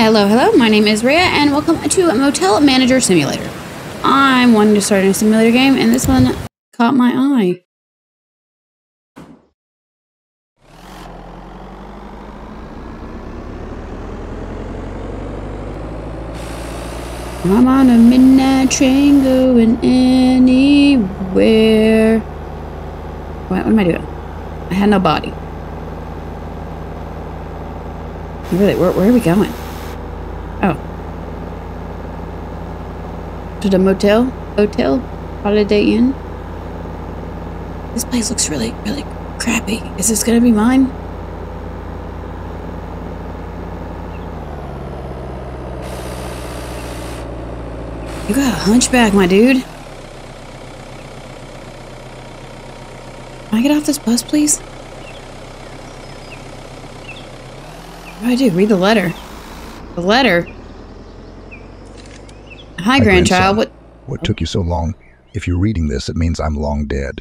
Hello, my name is Rhea and welcome to Motel Manager Simulator. I'm wanting to start a simulator game and this one caught my eye. I'm on a midnight train going anywhere. What am I doing? I had no body. Really, where are we going? Oh. To the motel? Hotel? Holiday Inn? This place looks really, really crappy. Is this gonna be mine? You got a hunchback, my dude. Can I get off this bus, please? What do I do? Read the letter. The letter? Hi, grandchild. What took you so long? If you're reading this, it means I'm long dead.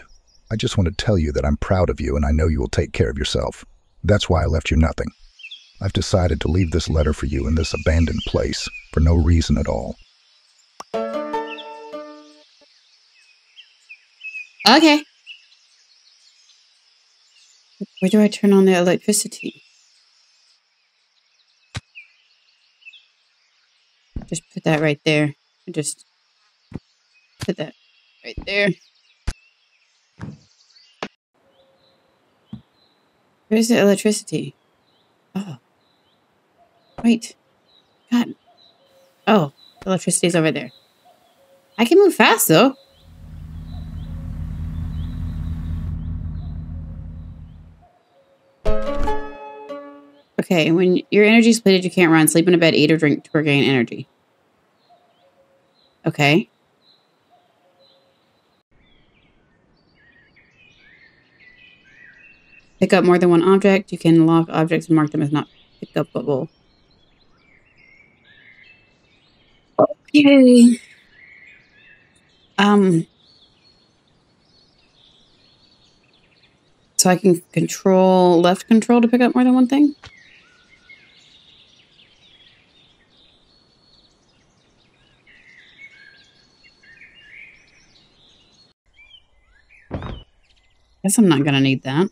I just want to tell you that I'm proud of you and I know you will take care of yourself. That's why I left you nothing. I've decided to leave this letter for you in this abandoned place for no reason at all. Okay. Where do I turn on the electricity? Just put that right there. Just put that right there. Where's the electricity? Oh. Wait. God. Oh. Electricity's over there. I can move fast, though. Okay, when your energy's depleted, you can't run, sleep in a bed, eat or drink to regain energy. Okay. Pick up more than one object. You can lock objects and mark them as not picked up, but will. Okay. So I can control left control to pick up more than one thing? Guess I'm not gonna need that.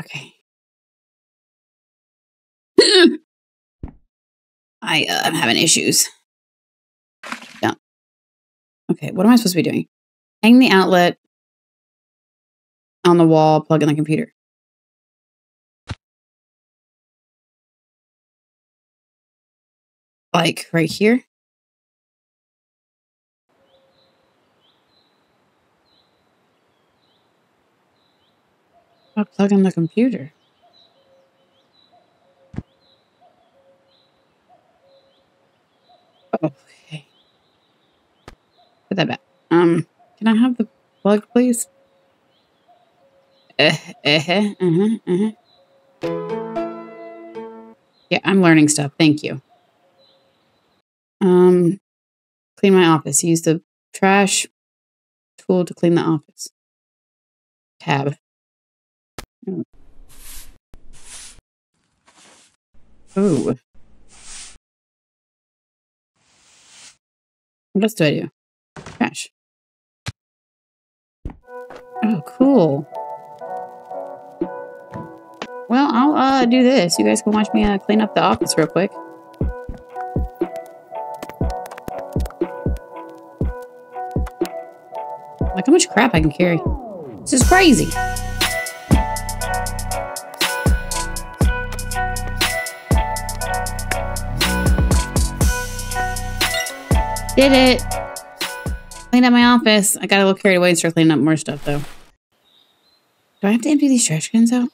Okay. I'm having issues. Yeah. Okay, what am I supposed to be doing? Hang the outlet on the wall, plug in the computer. Like, right here? I'll plug in the computer. Okay. Put that back. Can I have the plug, please? Yeah, I'm learning stuff. Thank you. Clean my office. Use the trash tool to clean the office. Tab. Ooh. What else do I do? Trash. Oh, cool. Well, I'll do this. You guys can watch me clean up the office real quick. Like, how much crap I can carry? This is crazy. Did it. Cleaned up my office. I got a little carried away and started cleaning up more stuff, though. Do I have to empty these trash cans out?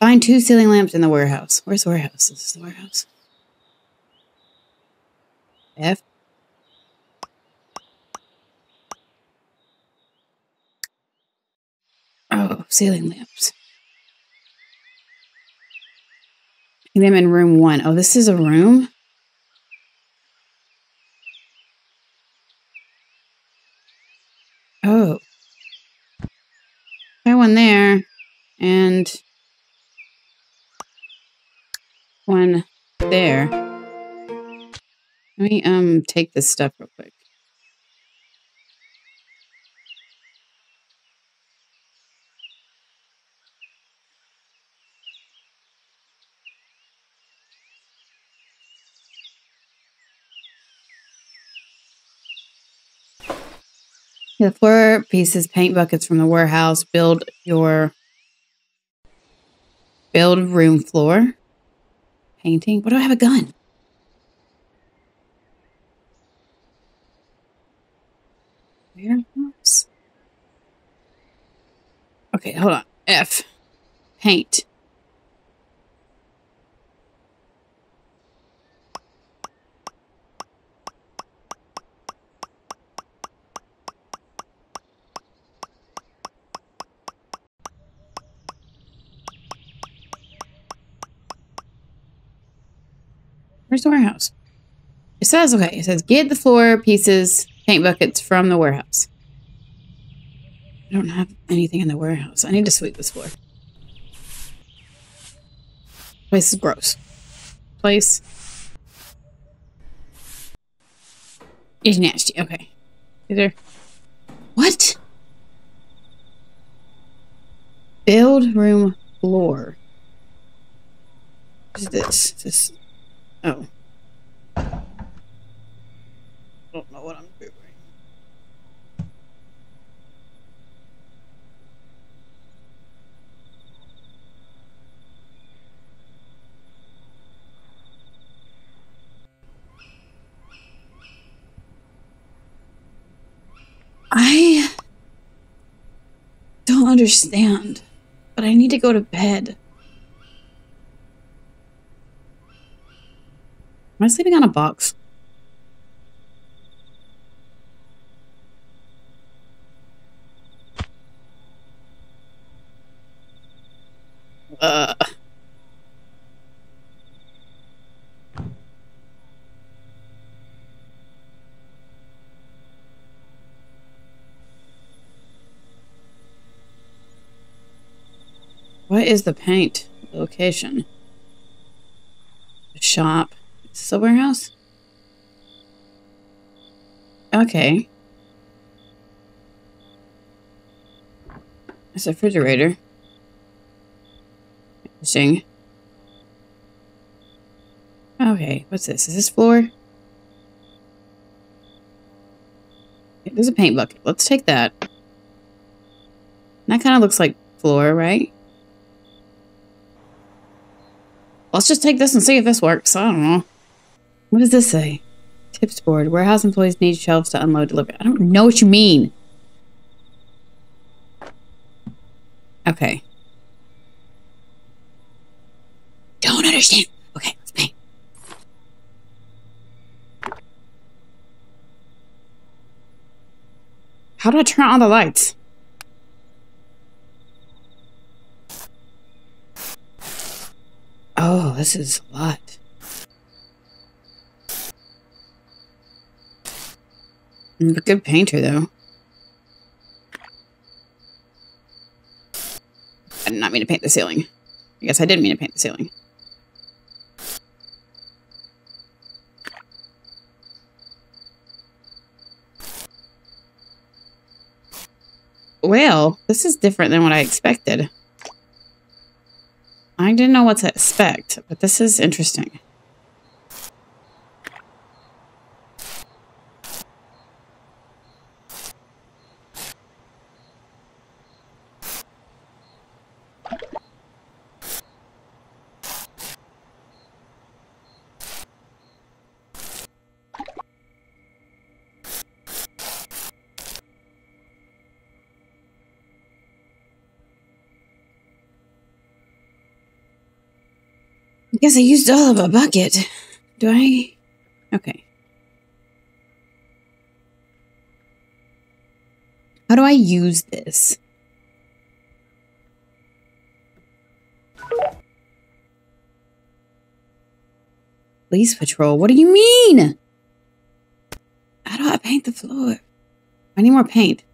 Find two ceiling lamps in the warehouse. Where's the warehouse? This is the warehouse. F. Oh, ceiling lamps. And I'm in room one. Oh, this is a room? one there, and one there. Let me take this stuff real quick. The floor pieces, paint buckets from the warehouse, build room floor, painting. What do I have a gun? Warehouse. Okay, hold on. F, paint. Where's the warehouse? It says, okay, it says, get the floor pieces, paint buckets from the warehouse. I don't have anything in the warehouse. I need to sweep this floor. Place is gross. Place is nasty. Okay. Is there? What? Build room floor. What is this? This. Oh. I don't know what I'm doing. I don't understand, but I need to go to bed. Am I sleeping on a box? What is the paint location? The shop. It's a warehouse? Okay. It's a refrigerator. Interesting. Okay, what's this? Is this floor? Okay, there's a paint bucket. Let's take that. That kind of looks like floor, right? Let's just take this and see if this works. I don't know. What does this say? Tips board. Warehouse employees need shelves to unload delivery. I don't know what you mean. Okay. Don't understand. Okay, let's paint. How do I turn on the lights? Oh, this is a lot. I'm a good painter, though. I did not mean to paint the ceiling. I guess I did mean to paint the ceiling. Well, this is different than what I expected. I didn't know what to expect, but this is interesting. Guess I used all of a bucket. Do I? Okay. How do I use this? Police patrol. What do you mean? How do I paint the floor? I need more paint.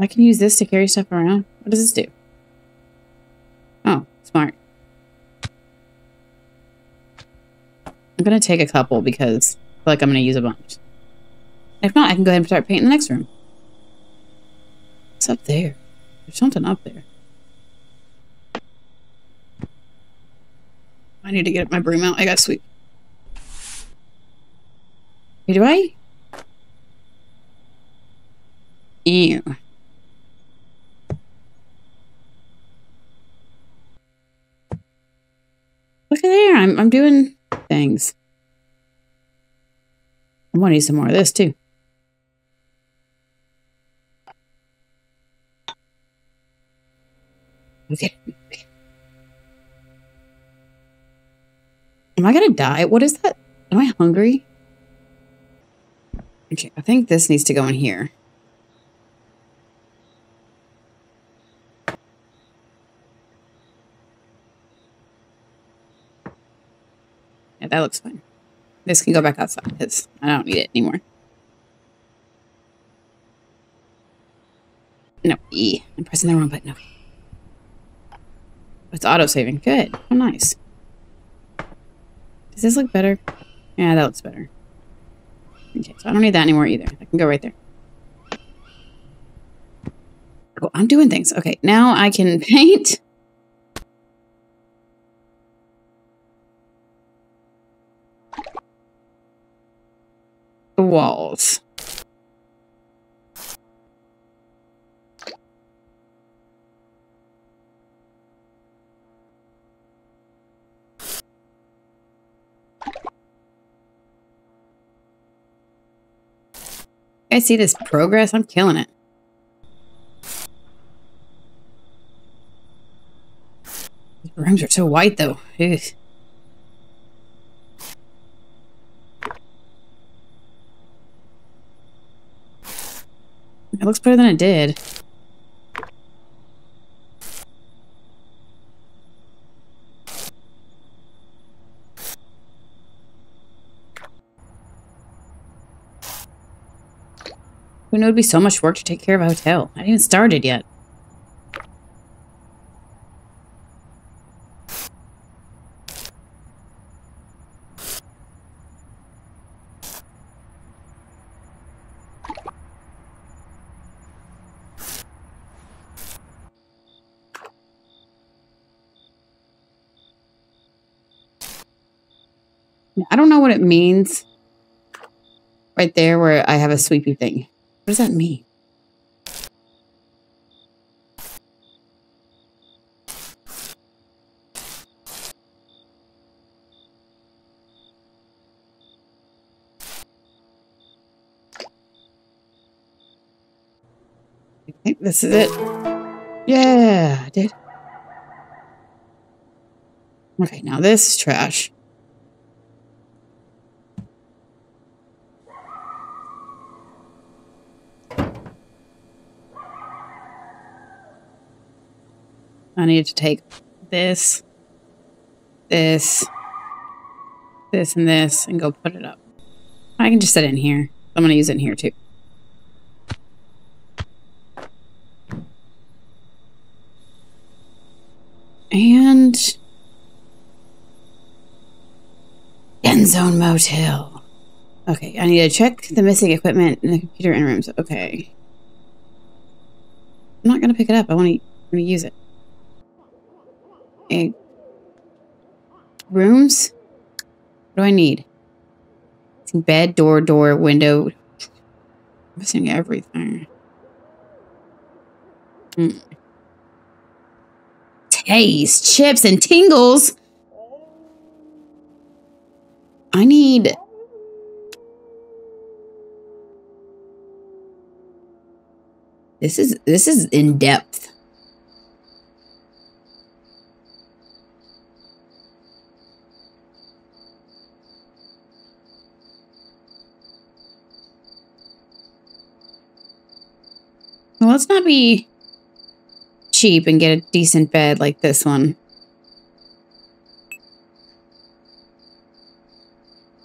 I can use this to carry stuff around. What does this do? Oh, smart. I'm going to take a couple because I feel like I'm going to use a bunch. If not, I can go ahead and start painting the next room. What's up there? There's something up there. I need to get my broom out. I gotta sweep. Hey, do I? Ew. Look at there. I'm doing things. I'm gonna need some more of this too. Okay. Am I gonna die? What is that? Am I hungry? Okay, I think this needs to go in here. Yeah, that looks fine. This can go back outside because I don't need it anymore. No, E. I'm pressing the wrong button. Okay. It's auto-saving. Good. Oh, nice. Does this look better? Yeah, that looks better. Okay, so I don't need that anymore either. I can go right there. Cool. I'm doing things. Okay, now I can paint. The walls. I see this progress. I'm killing it. These rooms are so white, though. Ugh. It looks better than it did. It would be so much work to take care of a hotel. I haven't even started yet. I don't know what it means right there where I have a sweepy thing. What does that mean? I think this is it. Yeah, I did. Okay, now this is trash. I need to take this, this, this, and this, and go put it up. I can just set it in here. I'm going to use it in here, too. And... End Zone Motel. Okay, I need to check the missing equipment in the computer in rooms. Okay. I'm not going to pick it up. I want to use it. Okay. Rooms? What do I need? Bed, door, window. I'm missing everything. Taste, chips, and tingles. I need... This is in depth. Well, let's not be cheap and get a decent bed like this one.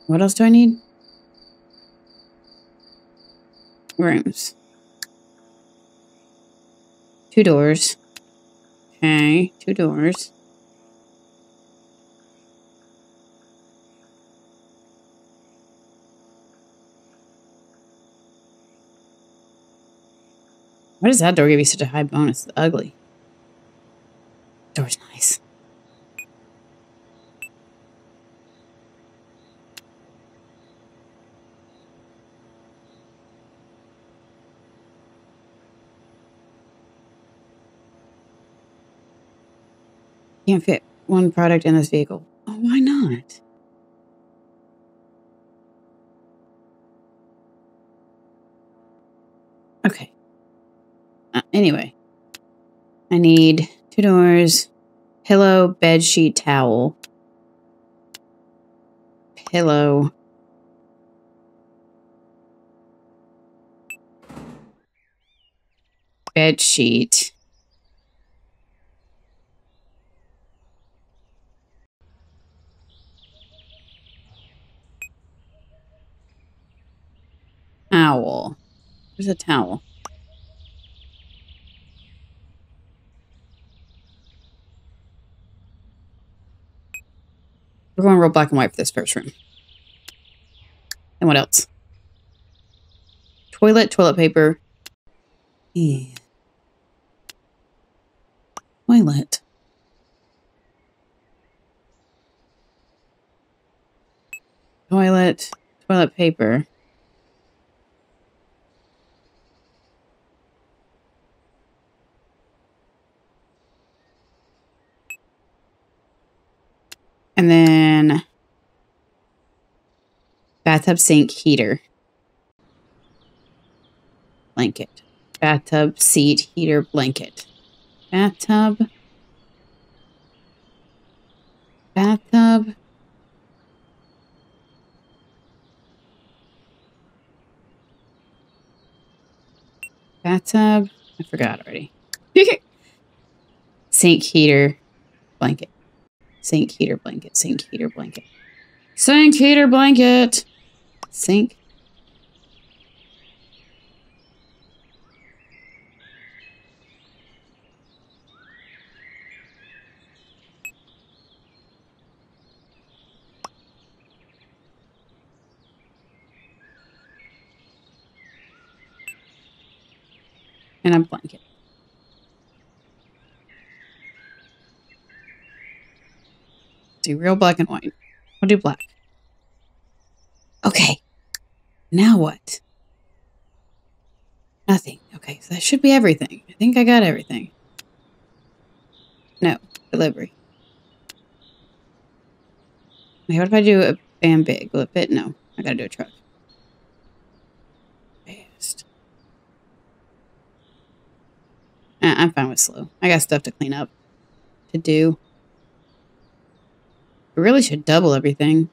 What else do I need? Rooms. Two doors. Okay, two doors. Why does that door give you such a high bonus? It's ugly. Door's nice. Can't fit one product in this vehicle. Oh, why not? Okay. Anyway. I need two doors, pillow, bed sheet, towel. Pillow. Bed sheet. Towel. Where's a towel? We're going real black and white for this first room. And what else? Toilet, toilet paper. Yeah. Toilet. Toilet, toilet paper. And then bathtub sink heater. Blanket. Bathtub seat heater blanket. Bathtub. Bathtub. Bathtub. I forgot already. Sink heater blanket. Sink, heater, blanket, sink, heater, blanket. Sink, heater, blanket! Sink. And a blanket. Do real black and white. I'll do black. Okay. Now what? Nothing. Okay, so that should be everything. I think I got everything. No. Delivery. Wait, what if I do a bam big? Will it fit? No. I gotta do a truck. Fast. I'm fine with slow. I got stuff to clean up. To do. We really should double everything.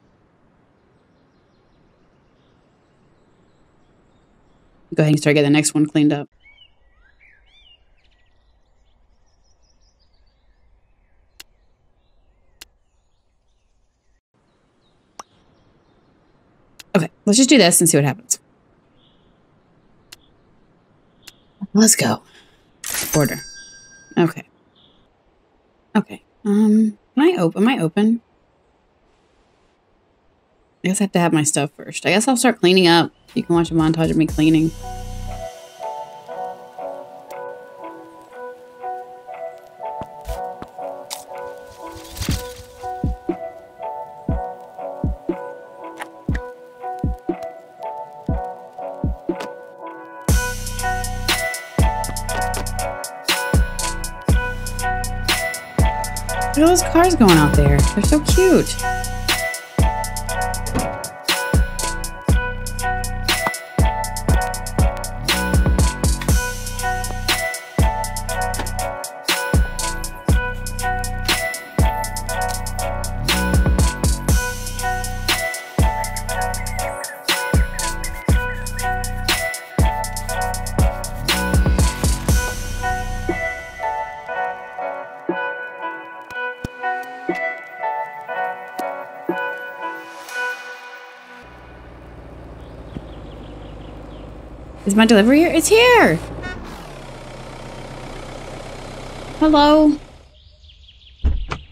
Go ahead and start getting the next one cleaned up. Okay, let's just do this and see what happens. Let's go. Order. Okay. Okay. Can I open? Am I open? I guess I have to have my stuff first. I guess I'll start cleaning up. You can watch a montage of me cleaning. Look at those cars going out there. They're so cute. Is my delivery here? It's here! Hello?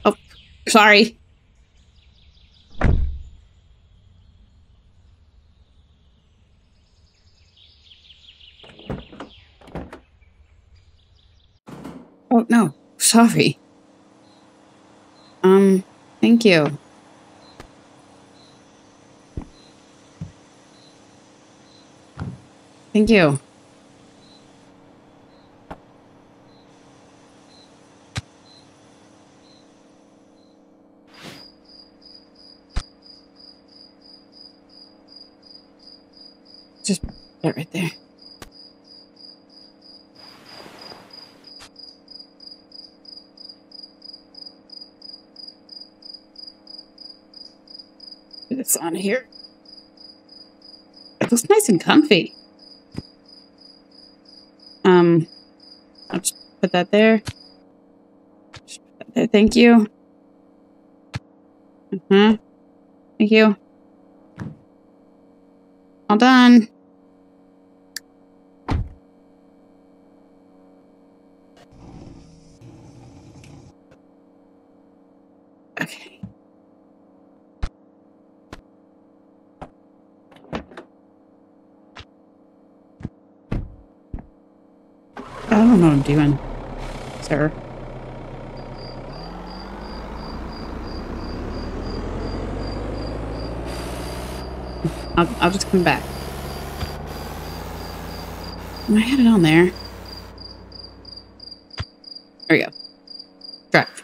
Oh, sorry. Oh, no. Sorry. Thank you. Thank you. Just put it right there. It's on here. It looks nice and comfy. I'll just put that there. Just put that there. Thank you. Thank you. All done. Okay. I don't know what I'm doing, sir. I'll just come back. I had it on there. There we go. Drive.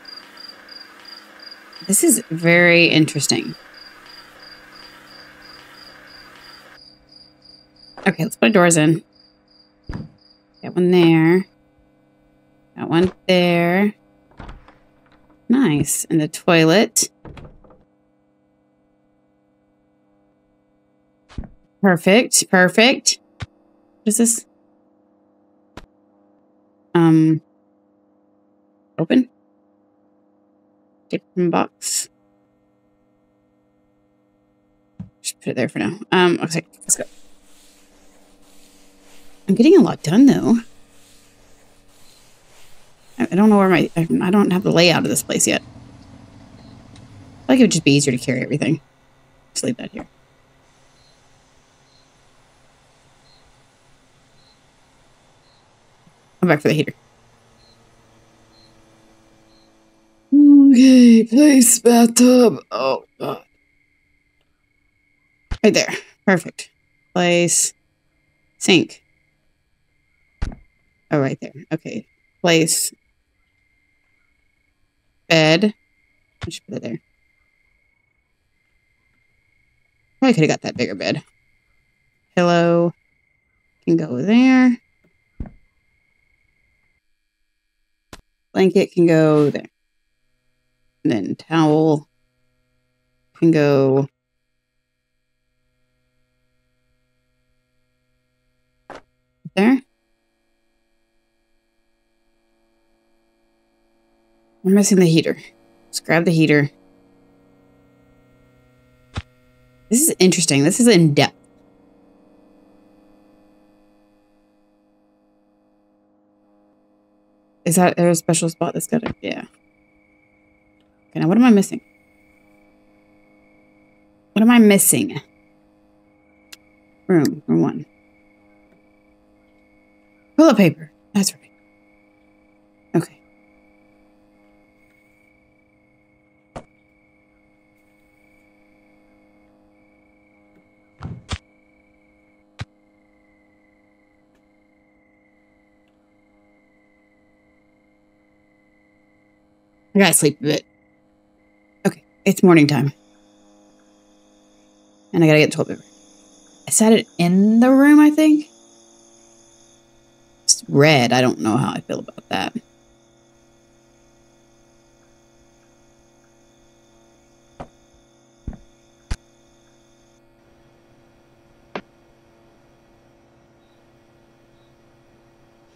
This is very interesting. Okay, let's put doors in. Got one there. Got one there. Nice. And the toilet. Perfect, perfect. What is this? Open. Different box. Just put it there for now. Okay, let's go. I'm getting a lot done though. I don't know where my, I don't have the layout of this place yet. I feel like it would just be easier to carry everything. Just leave that here. I'm back for the heater. Okay, place bathtub. Oh, God. Right there. Perfect. Place sink. Oh, right there. Okay. Place bed. I should put it there. Probably could have got that bigger bed. Pillow can go there. Blanket can go there. And then towel can go there. I'm missing the heater. Let's grab the heater. This is interesting. This is in depth. Is that there a special spot that's got it? Yeah. Okay, now what am I missing? What am I missing? Room one. Toilet paper. That's right. Okay. I gotta sleep a bit. Okay, it's morning time. And I gotta get toilet paper. Is that it in the room, I think? It's red. I don't know how I feel about that.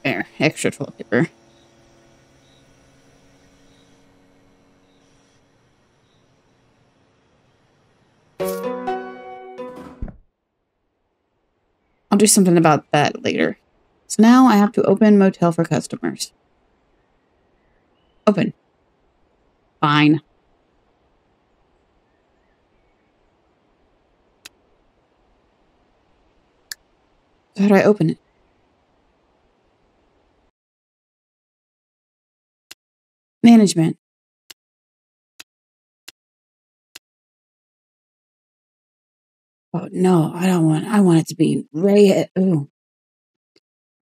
There, extra toilet paper. I'll do something about that later. So now I have to open motel for customers. open. Fine. How do I open it? Management. Oh no, I don't want. I want it to be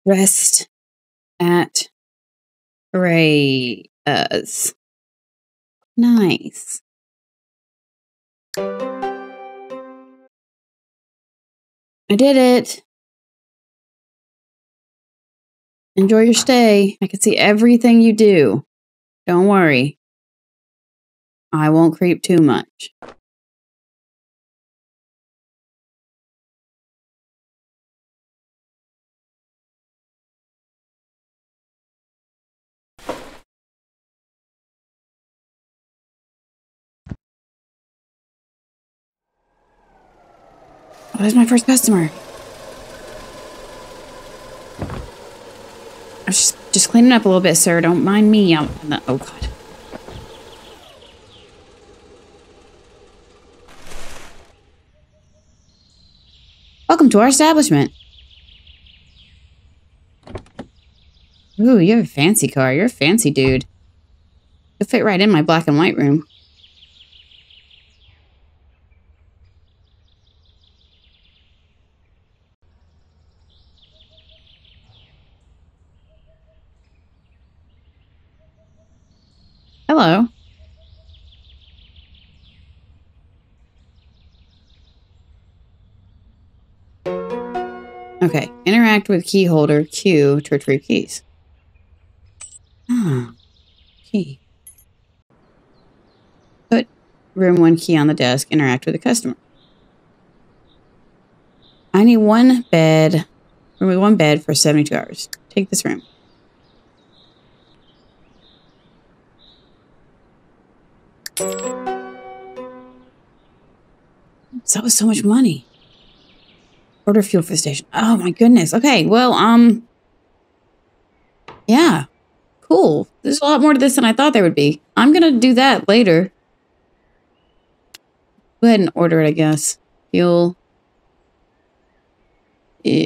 rest at Ray's. Nice. I did it. Enjoy your stay. I can see everything you do. Don't worry. I won't creep too much. Oh, there's my first customer. I was just cleaning up a little bit, sir. Don't mind me out in the... Oh, God. Welcome to our establishment. Ooh, you have a fancy car. You're a fancy dude. You'll fit right in my black and white room. Hello. Okay. Interact with key holder Q to retrieve keys. Ah, key. Put room 1 key on the desk. Interact with the customer. I need room with one bed for 72 hours. Take this room. That was so much money. Order fuel for the station. Oh my goodness. Okay, well, yeah. Cool. There's a lot more to this than I thought there would be. I'm gonna do that later. Go ahead and order it, I guess. Fuel. Yeah.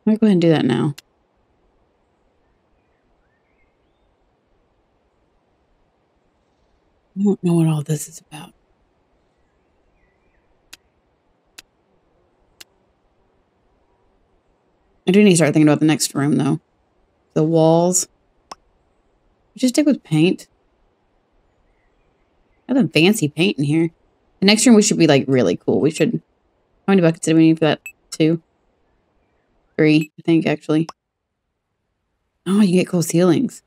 I'm gonna go ahead and do that now. I don't know what all this is about. I do need to start thinking about the next room, though. The walls. Just stick with paint. I have a fancy paint in here. The next room we should be, like, really cool. We should... How many buckets did we need for that? 2? 3, I think, actually. Oh, you get cool ceilings.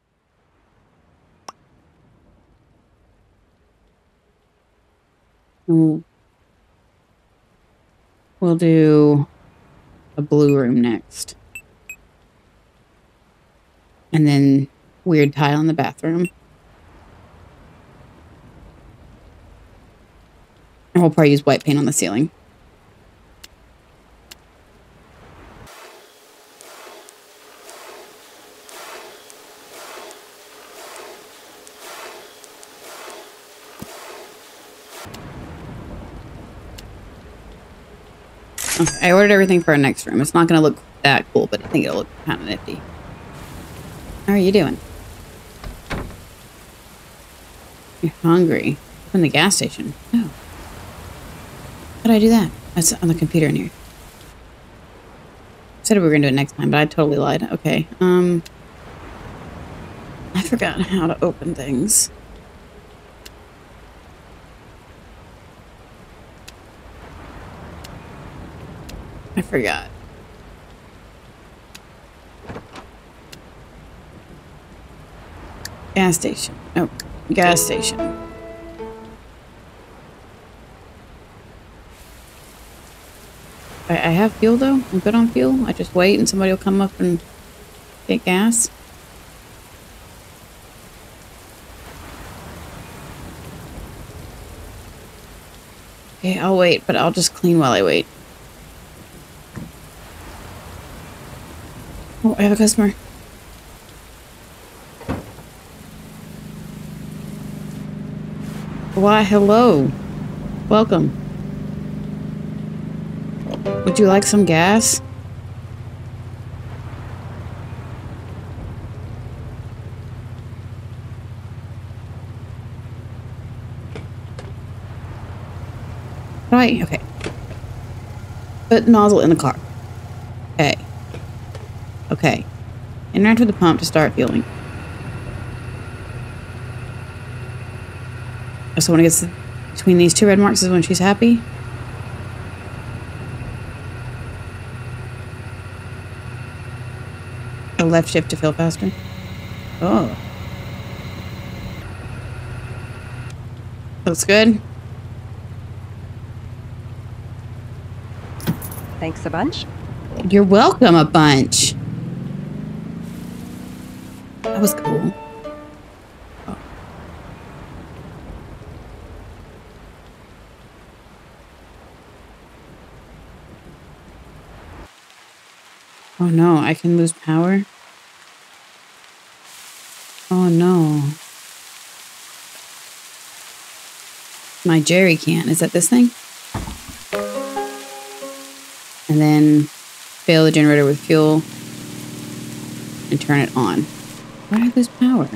We'll do a blue room next. And then weird tile in the bathroom. And we'll probably use white paint on the ceiling. Okay, I ordered everything for our next room. It's not going to look that cool, but I think it'll look kind of nifty. How are you doing? You're hungry. From the gas station. No. How did I do that? That's on the computer in here. I said we were going to do it next time, but I totally lied. Okay. I forgot how to open things. I forgot. Gas station. Oh, gas station. I have fuel though. I'm good on fuel. I just wait and somebody will come up and get gas. Okay, I'll wait, but I'll just clean while I wait. Oh, I have a customer. Why, hello. Welcome. Would you like some gas? Right, okay. Put nozzle in the car. Okay. Okay. Interact with the pump to start fueling. So when it gets between these two red marks is when she's happy. A left shift to fill faster. Oh. Looks good. Thanks a bunch. You're welcome a bunch. That was cool. Oh. Oh no, I can lose power. Oh no. My jerry can. Is that this thing? And then fill the generator with fuel and turn it on. Why do I lose power?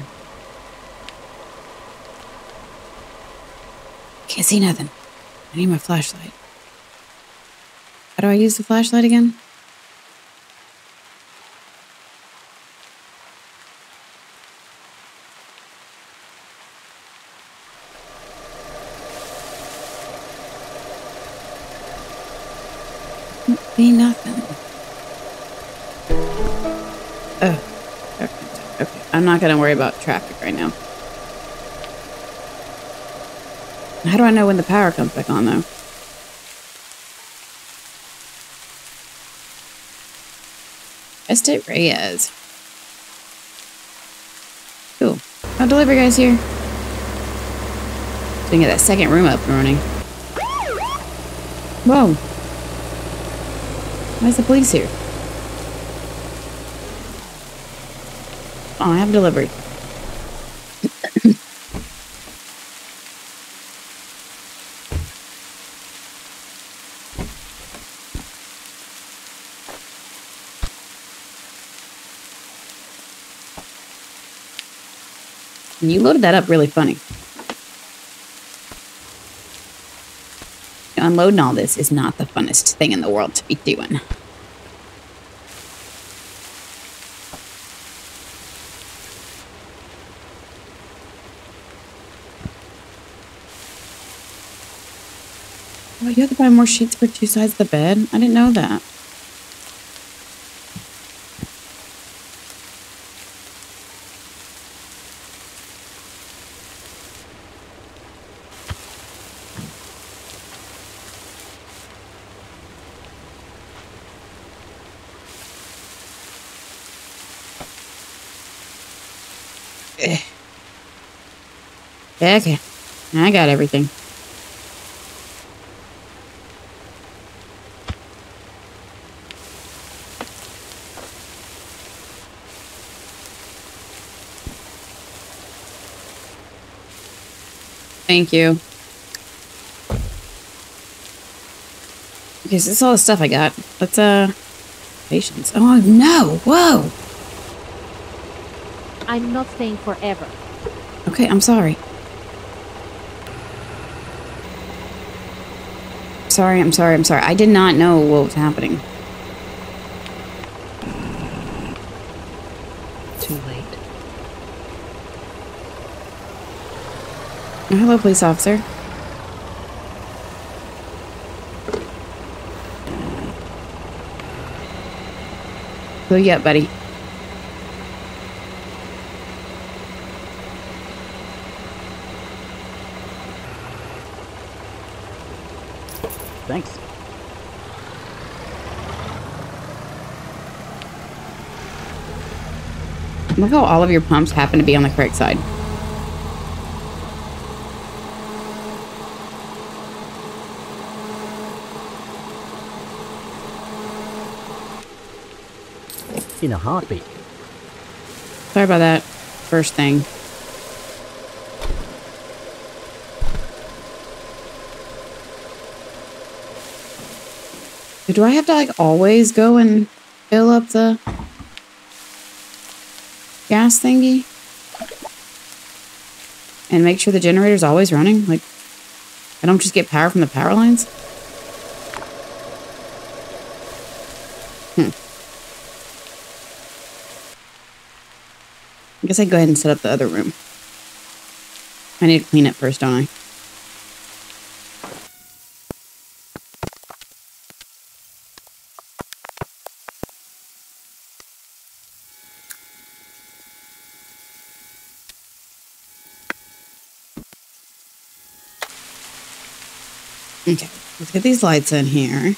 Can't see nothing. I need my flashlight. How do I use the flashlight again? Be nothing. Oh, okay, okay. I'm not gonna worry about traffic right now. How do I know when the power comes back on, though? Just it Reyes. Cool. I'll deliver guys here. So we can get that second room up and running. Whoa. Why is the police here? Oh, I have delivery. And you loaded that up really funny. Unloading all this is not the funnest thing in the world to be doing. Oh, you have to buy more sheets for two sides of the bed? I didn't know that. Okay, I got everything. Thank you. Okay, so this is all the stuff I got. Let's, patience. Oh, no! Whoa! I'm not staying forever. Okay, I'm sorry. Sorry, I'm sorry, I'm sorry. I did not know what was happening. Too late. Oh, hello, police officer. Who you up, buddy? Thanks. Look how all of your pumps happen to be on the correct side. in a heartbeat. Sorry about that first thing. Do I have to, like, always go and fill up the gas thingy? And make sure the generator's always running? Like, I don't just get power from the power lines? I guess I'd go ahead and set up the other room. I need to clean it first, don't I? Okay, let's get these lights in here.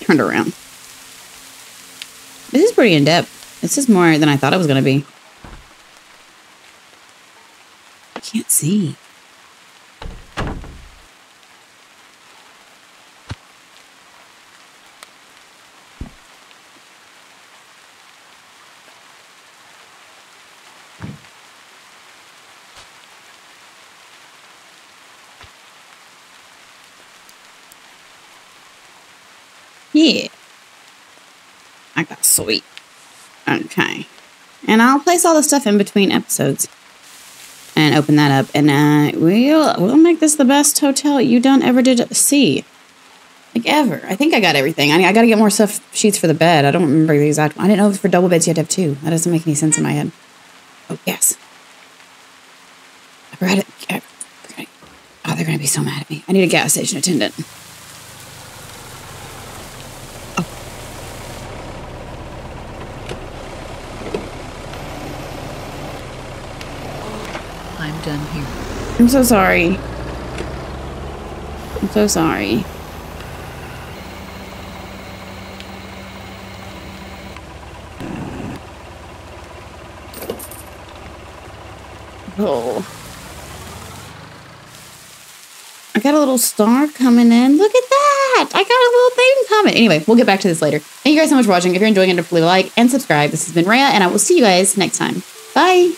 Turned around. This is pretty in-depth. This is more than I thought it was going to be. I can't see. Yeah. I got sweet. Okay. And I'll place all the stuff in between episodes and open that up. And we'll make this the best hotel you done ever did see. Like, ever. I think I got everything. I gotta get more stuff, sheets for the bed. I don't remember the exact one. I didn't know if for double beds you had to have two. That doesn't make any sense in my head. Oh, yes. I forgot it. Oh, they're gonna be so mad at me. I need a gas station attendant. Done here. I'm so sorry. I'm so sorry. Oh. I got a little star coming in. Look at that! I got a little thing coming. Anyway, we'll get back to this later. Thank you guys so much for watching. If you're enjoying it, please like and subscribe. This has been Rhea, and I will see you guys next time. Bye!